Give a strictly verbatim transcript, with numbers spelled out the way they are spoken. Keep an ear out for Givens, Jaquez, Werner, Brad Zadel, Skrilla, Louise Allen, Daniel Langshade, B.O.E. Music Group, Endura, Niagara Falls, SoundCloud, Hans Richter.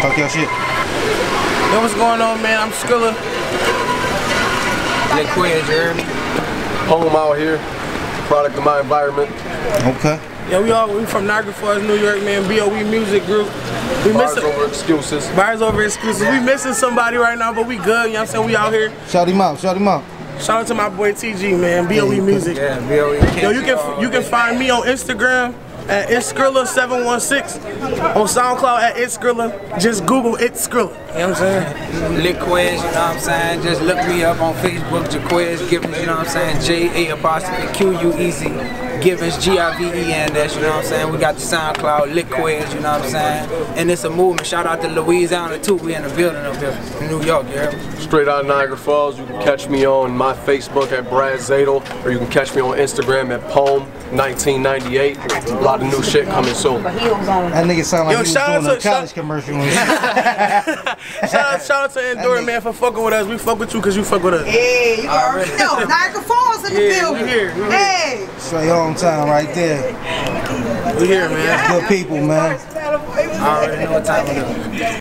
Talk your shit. Yo, what's going on, man? I'm Skrilla. Jaquez, Jeremy. Home out here. Product of my environment. Okay. Yeah, we all we from Niagara Falls, New York, man. B O E Music Group. We Bars over excuses. Bars over excuses. We missing somebody right now, but we good. You know what I'm saying? We out here. Shout him out. Shout him out. Shout out to my boy T G, man. B O E Music. Yeah, B O E. Yo, you can you can find me on Instagram at it's skrilla seven one six, on SoundCloud at itskrilla. Just Google itskrilla. You know what I'm saying? Lick Quiz, you know what I'm saying? Just look me up on Facebook, Jaquez Givens, you know what I'm saying? J A apostrophe Q U E Z Givens, G I V E N S, you know what I'm saying? We got the SoundCloud, Lick Quiz, you know what I'm saying? And it's a movement. Shout out to Louise Allen too. We in the building up here in New York, yeah. Straight out of Niagara Falls. You can catch me on my Facebook at Brad Zadel, or you can catch me on Instagram at Poem nineteen ninety-eight. The new shit coming soon. That nigga sound like Yo, he was doing a college commercial. shout, out, shout out to Endura, man, for fucking with us. We fuck with you because you fuck with us. Hey, you already know. Niagara Falls in the yeah, building. We here. We hey. Straight hometown right there. We here, man. Good people, man. I already know what time it is.